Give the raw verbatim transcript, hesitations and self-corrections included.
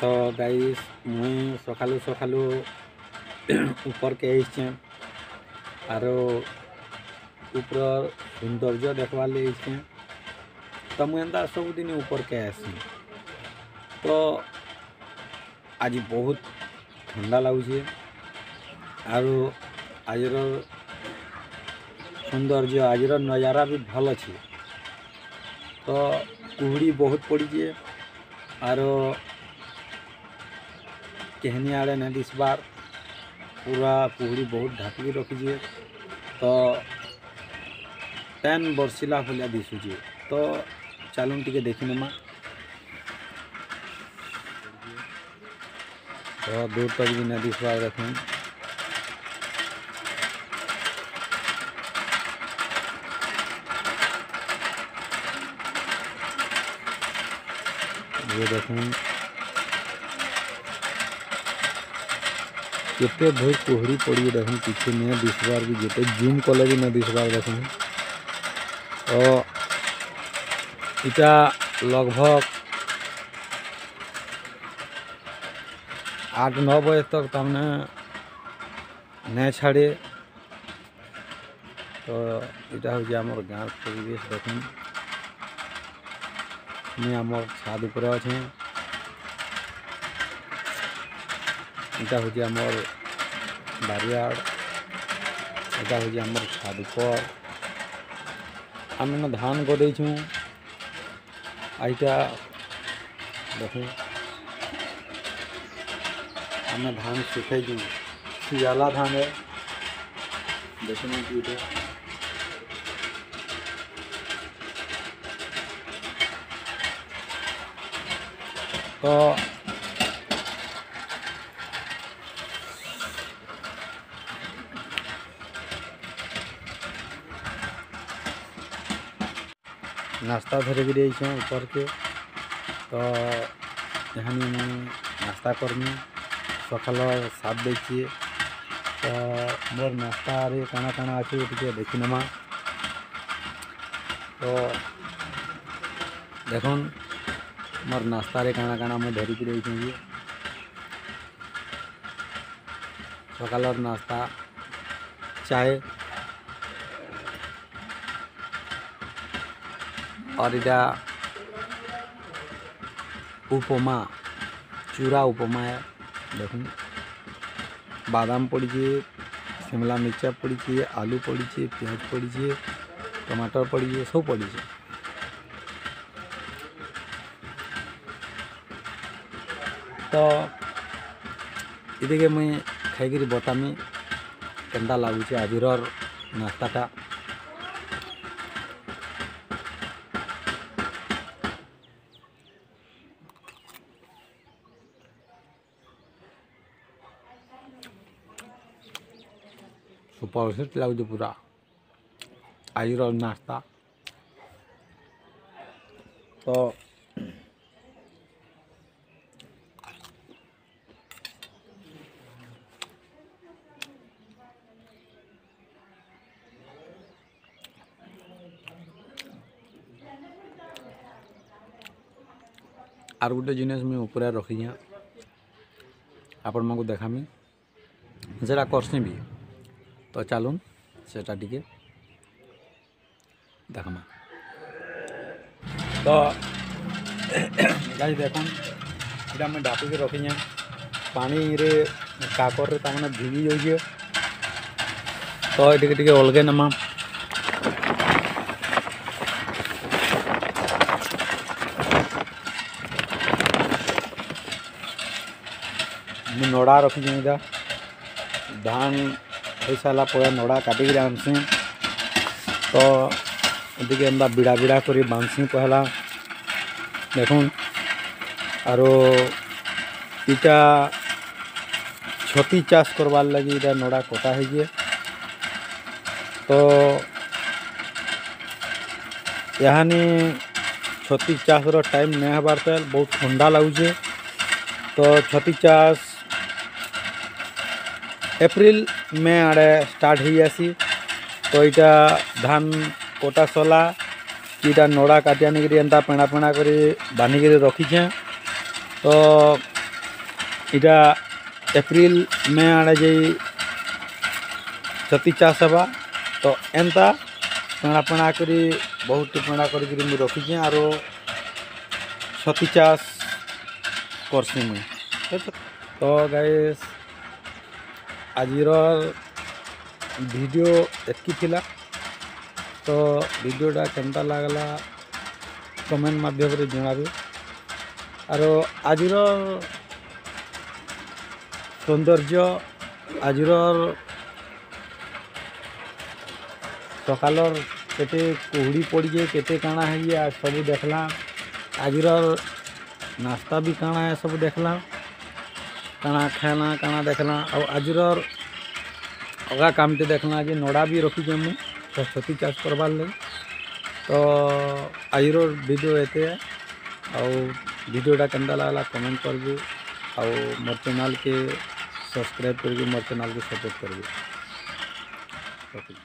तो गाइस मुई सकालू सकालू ऊपर के आईचे आरो ऊपर सौंदर्य देखवा लगे। तो मुझे एंता सबुदिन ऊपर के आसी। तो आज बहुत ठंडा लगुचे आरो आजर सौंदर्य आजर नजारा भी भल अच्छे। तो कुहड़ी बहुत पड़ीचे आरो कहनी आड़े ना दिसबार पूरा कुहड़ी बहुत ढापिकी रखीजे। तो पैन बर्सिला भलिया दिशुचे। तो चलून टी देखने तो दूर तक भी ना दिसबार रखें। ये देखें जिते भाई कोहड़ी पड़ी देखें पीछे नहीं दिसबार भी जिते जूम कले भी ना दिसबार देखें। तो इटा लगभग आठ नौ बजे तक तमने नहीं छाड़े। तो इटा हो जाए आमर गाँव परिवेश देखें। मुझे आमर छाद ऊपर अच्छे इटा हूँ आमर बारियाड़ इटा हूँ आमर छाद पर आम धान गदे आईटा देख आम धान सुखेजु सियाला धान है देखने की तो नाश्ता धरे भी रही ऊपर के। तो यहाँ नाश्ता करमी सकाल साफ देखिए। तो मोर नाश्ता रे काना काना अच्छे टे देखी नमा। तो देख मोर नाश्ता रे काना काना मुझे धरिकी रही सकाल नाश्ता चाय और इटा उपमा चूरा उपमा है देखो बादाम पड़ीचे शिमला मिर्चा पड़ीचे आलू पड़ीचे प्याज पड़ीचे टमाटर पड़ीचे सब पड़ीचे। तो इधे मुझे खाई बतामी केंदा लगुचे आजिर नास्ताटा। सुपरसेट लगुच पूरा आजर नास्ता। तो आर गोटे जिनिस मुझे ऊपर रखी आपण देखामी जरा करसी भी। तो चलून सेटा टिके देखमा। तो गाइस देखन इटा मैं ढापी के रखी है पानी रे काकर रे तमने भिगी जाइए। तो ये टिके अलगे नमा। मैं नोड़ा रखी इटा धान सारा पूरा नोड़ा काटिक आनसी। तो ये एंता बिड़ा बिड़ा कर बांधसी पहला देख आरो इटा छती चाष करवार लगी इटा नोड़ा कटा है। तो यहानी छती चाषर टाइम नहीं हबार तो बहुत ठंडा लगुचे। तो छती चाष एप्रिल में आड़े स्टार्ट हो जासी। तो इटा धान कोटा सोला कि नोड़ा काटिया एंता पेणा पेणा कर बांधिक रखीचे। तो इटा एप्रिल मे आड़े जी छती चाष हे तो एंता पेणापेणा करी बहुत पेणा करी रखीचे आर छती चाष करसी मुई। तो गाइस आजिर वीडियो एतकी थिला, तो वीडियोटा केमता लागला कमेंट माध्यम रे जणाबे आर आजिर सौंदर्य आजिर सकाल केते कोहड़ी पड़े केते काना है सब देखला, आजिर नास्ता भी काना है सब देखला, काना खाना काना देखला और आजिर अगा कामटे देखला जे नड़ा भी रखीचे मुझे तो छती चाष करवार लगे। तो आजिर वीडियो एते आडियोटा केंदा लागला कमेंट करबे और मोर चैनल के सब्सक्राइब करके मोर चैनल के सपोर्ट करबे।